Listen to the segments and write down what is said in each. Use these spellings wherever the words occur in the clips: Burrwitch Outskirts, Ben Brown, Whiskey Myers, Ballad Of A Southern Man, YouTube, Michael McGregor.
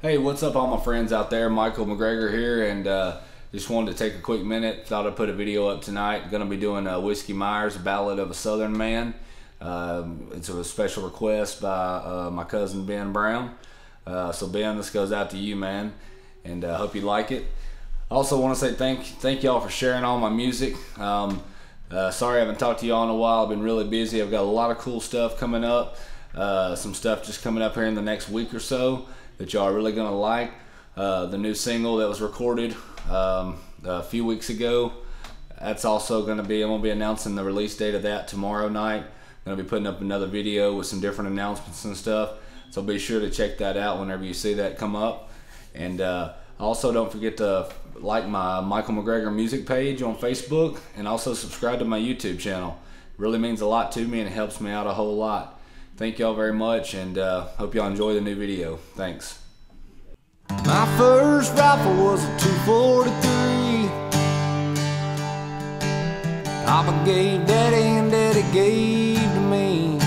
Hey, what's up all my friends out there? Michael McGregor here, and just wanted to take a quick minute. Thought I'd put a video up tonight. Going to be doing Whiskey Myers, Ballad of a Southern Man. It's a special request by my cousin Ben Brown. So Ben, this goes out to you, man, and I hope you like it. I also want to say thank y'all for sharing all my music. Sorry I haven't talked to y'all in a while. I've been really busy. I've got a lot of cool stuff coming up. Some stuff just coming up here in the next week or so that y'all are really gonna like. The new single that was recorded a few weeks ago, that's also gonna be, I'm gonna be announcing the release date of that tomorrow night. I'm gonna be putting up another video with some different announcements and stuff, so be sure to check that out whenever you see that come up. And also don't forget to like my Michael McGregor music page on Facebook, and also subscribe to my YouTube channel. It really means a lot to me and it helps me out a whole lot. Thank y'all very much, and hope y'all enjoy the new video. Thanks. My first rifle was a 243. Papa gave Daddy and Daddy gave to me.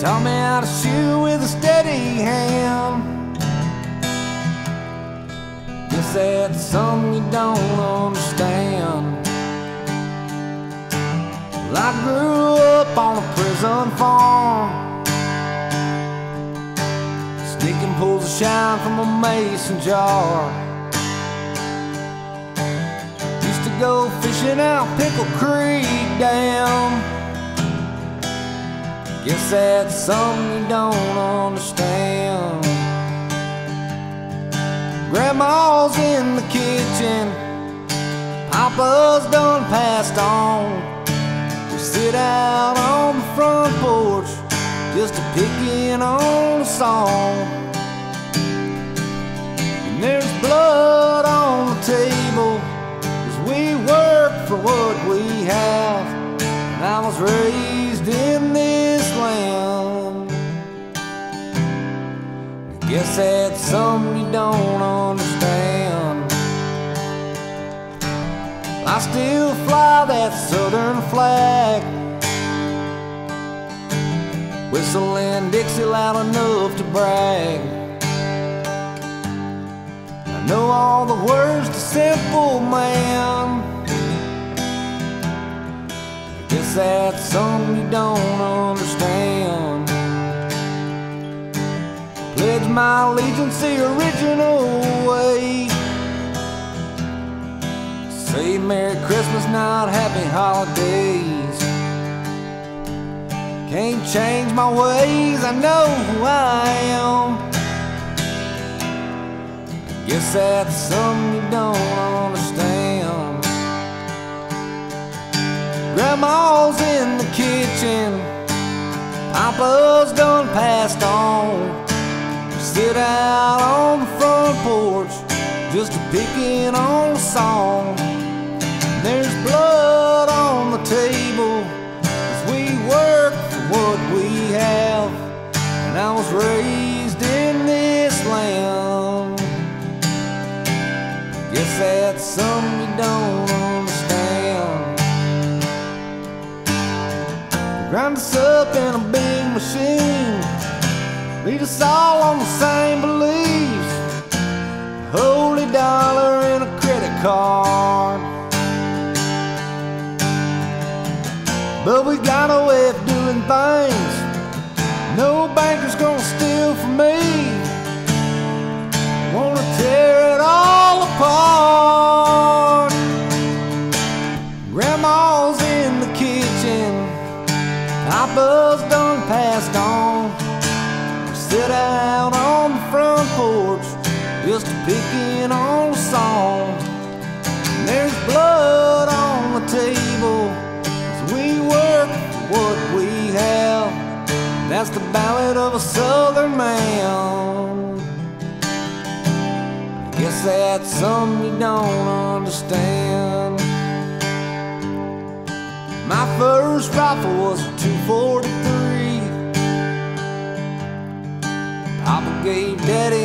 Taught me how to shoot with a steady hand. Guess that's something you don't understand. I grew up on a prison farm, sneaking pulls of shine from a mason jar. Used to go fishing out Pickle Creek Dam. Guess that's something you don't understand. Grandma's in the kitchen, Papa's done passed on. Sit out on the front porch just to pickin' on a song. And there's blood on the table as we work for what we have. And I was raised in this land. I guess that's something you don't understand. I still fly that southern flag, whistling Dixie loud enough to brag. I know all the words to Simple Man. I guess that's something you don't understand. Pledge my allegiance the original way. Say Merry Christmas, not Happy Holidays. Can't change my ways, I know who I am. Guess that's something you don't understand. Grandma's in the kitchen, Papa's done passed on. Sit out on the front porch just a pickin' on a song. There's blood on the table as we work for what we have. And I was raised in this land. Guess that's something you don't understand. Grind us up in a big machine, lead us all on the same beliefs. Holy dollar in a credit card. But we got a way of doing things no banker's gonna steal from me. I wanna tear it all apart. Grandma's in the kitchen, Papa's done passed on. We sit out on the front porch just a pickin' on a song. And there's blood on the table, we work for what we have. That's the ballad of a southern man. I guess that's something you don't understand. My first rifle was a 243. Papa gave Daddy